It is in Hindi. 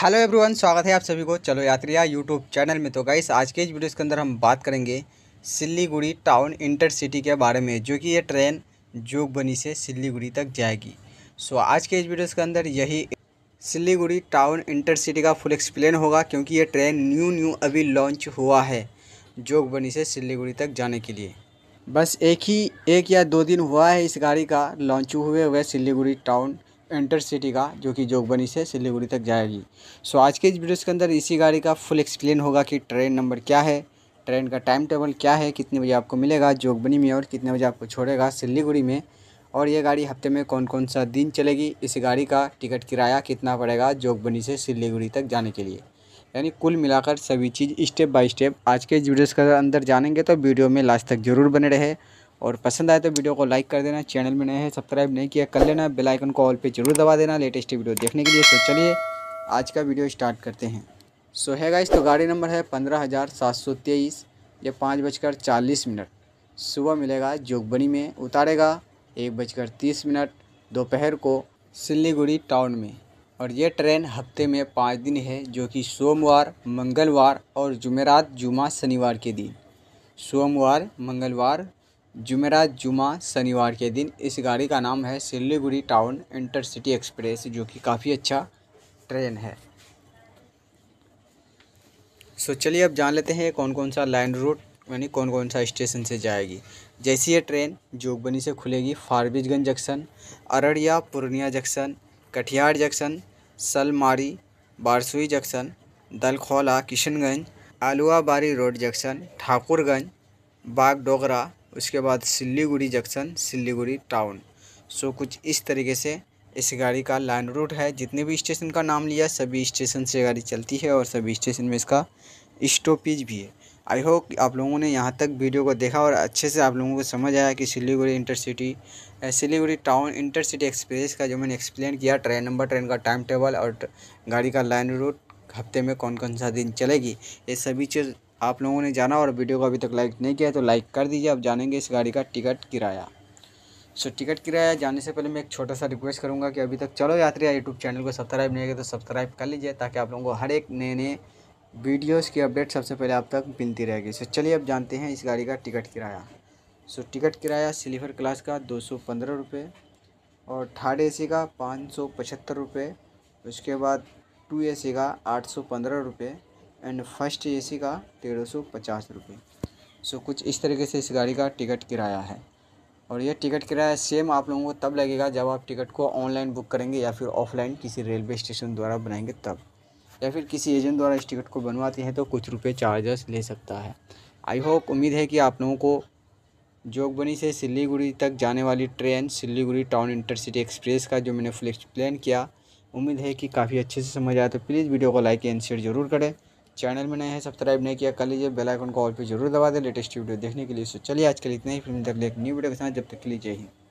हेलो एवरीवन, स्वागत है आप सभी को चलो यात्रिया यूट्यूब चैनल में। तो गाइस आज के इस वीडियो के अंदर हम बात करेंगे सिलीगुड़ी टाउन इंटरसिटी के बारे में, जो कि ये ट्रेन जोगबनी से सिलीगुड़ी तक जाएगी। सो आज के इस वीडियो के अंदर यही सिलीगुड़ी टाउन इंटरसिटी का फुल एक्सप्लेन होगा, क्योंकि ये ट्रेन न्यू अभी लॉन्च हुआ है जोगबनी से सिलीगुड़ी तक जाने के लिए। बस एक या दो दिन हुआ है इस गाड़ी का लॉन्च हुए सिलीगुड़ी टाउन इंटरसिटी का, जो कि जोगबनी से सिलीगुड़ी तक जाएगी। सो आज के इस वीडियो के अंदर इसी गाड़ी का फुल एक्सप्लेन होगा कि ट्रेन नंबर क्या है, ट्रेन का टाइम टेबल क्या है, कितने बजे आपको मिलेगा जोगबनी में और कितने बजे आपको छोड़ेगा सिलीगुड़ी में, और ये गाड़ी हफ्ते में कौन कौन सा दिन चलेगी, इस गाड़ी का टिकट किराया कितना पड़ेगा जोगबनी से सिलीगुड़ी तक जाने के लिए। यानी कुल मिलाकर सभी चीज़ स्टेप बाय स्टेप आज के इस वीडियो के अंदर जानेंगे। तो वीडियो में लास्ट तक ज़रूर बने रहे, और पसंद आए तो वीडियो को लाइक कर देना, चैनल में नए हैं सब्सक्राइब नहीं किया कर लेना, बेल आइकन को ऑल पे जरूर दबा देना लेटेस्ट वीडियो देखने के लिए। तो चलिए आज का वीडियो स्टार्ट करते हैं। सो है गाइस, तो गाड़ी नंबर है 15723। ये 5:40 सुबह मिलेगा जोगबनी में, उतारेगा 1:30 दोपहर को सिलीगुड़ी टाउन में। और ये ट्रेन हफ्ते में 5 दिन है, जो कि सोमवार, मंगलवार और जुमेरात, जुमा, शनिवार के दिन। सोमवार, मंगलवार, जुमेरात, जुमा, शनिवार के दिन। इस गाड़ी का नाम है सिलीगुड़ी टाउन इंटरसिटी एक्सप्रेस, जो कि काफ़ी अच्छा ट्रेन है। सो चलिए अब जान लेते हैं कौन कौन सा लाइन रूट यानी कौन कौन सा स्टेशन से जाएगी। जैसी ये ट्रेन जोगबनी से खुलेगी, Forbesganj junction, Araria, Purnia junction, Katihar junction, Salmari, Barsoi junction, Dalkhola, Kishanganj, Aluabari road junction, Thakurganj, Bagdogra, उसके बाद Siliguri junction, Siliguri town. So कुछ इस तरीके से इस गाड़ी का लाइन रूट है। जितने भी स्टेशन का नाम लिया सभी स्टेशन से गाड़ी चलती है, और सभी स्टेशन में इसका स्टॉपेज भी है। आई होप आप लोगों ने यहाँ तक वीडियो को देखा और अच्छे से आप लोगों को समझ आया कि सिलीगुड़ी टाउन इंटरसिटी एक्सप्रेस का जो मैंने एक्सप्लेन किया, ट्रेन नंबर, ट्रेन का टाइम टेबल और गाड़ी का लाइन रूट, हफ्ते में कौन कौन सा दिन चलेगी, ये सभी चीज़ आप लोगों ने जाना। और वीडियो को अभी तक लाइक नहीं किया है तो लाइक कर दीजिए। अब जानेंगे इस गाड़ी का टिकट किराया। सो टिकट किराया जाने से पहले मैं एक छोटा सा रिक्वेस्ट करूंगा कि अभी तक चलो यात्रिया यूट्यूब चैनल को सब्सक्राइब नहीं किया तो सब्सक्राइब कर लीजिए, ताकि आप लोगों को हर एक नए वीडियोज़ की अपडेट सबसे पहले आप तक मिलती रहेगी। सो चलिए अब जानते हैं इस गाड़ी का टिकट किराया। सो टिकट किराया स्लीपर क्लास का 215 रुपये, और थर्ड AC का 575 रुपये, उसके बाद 2 AC का 815 रुपये, एंड फर्स्ट AC का 1350 रुपये। सो कुछ इस तरीके से इस गाड़ी का टिकट किराया है। और यह टिकट किराया सेम आप लोगों को तब लगेगा जब आप टिकट को ऑनलाइन बुक करेंगे, या फिर ऑफलाइन किसी रेलवे स्टेशन द्वारा बनाएंगे तब, या फिर किसी एजेंट द्वारा इस टिकट को बनवाते हैं तो कुछ रुपए चार्जेस ले सकता है। आई होप, उम्मीद है कि आप लोगों को जोगबनी से सिलीगुड़ी तक जाने वाली train Siliguri town intercity express का जो मैंने फुल एक्सप्लेन किया, उम्मीद है कि काफ़ी अच्छे से समझ आया। तो प्लीज़ वीडियो को लाइक एंड शेयर जरूर करें, चैनल में नए हैं सब्सक्राइब नहीं किया कर लीजिए, बेल आइकन को ऑल पे जरूर दबा दें लेटेस्ट वीडियो देखने के लिए। सो चलिए आज के लिए इतना ही, फिर मिलते हैं अगले एक न्यू वीडियो के साथ। जब तक के लिए जय हिंद।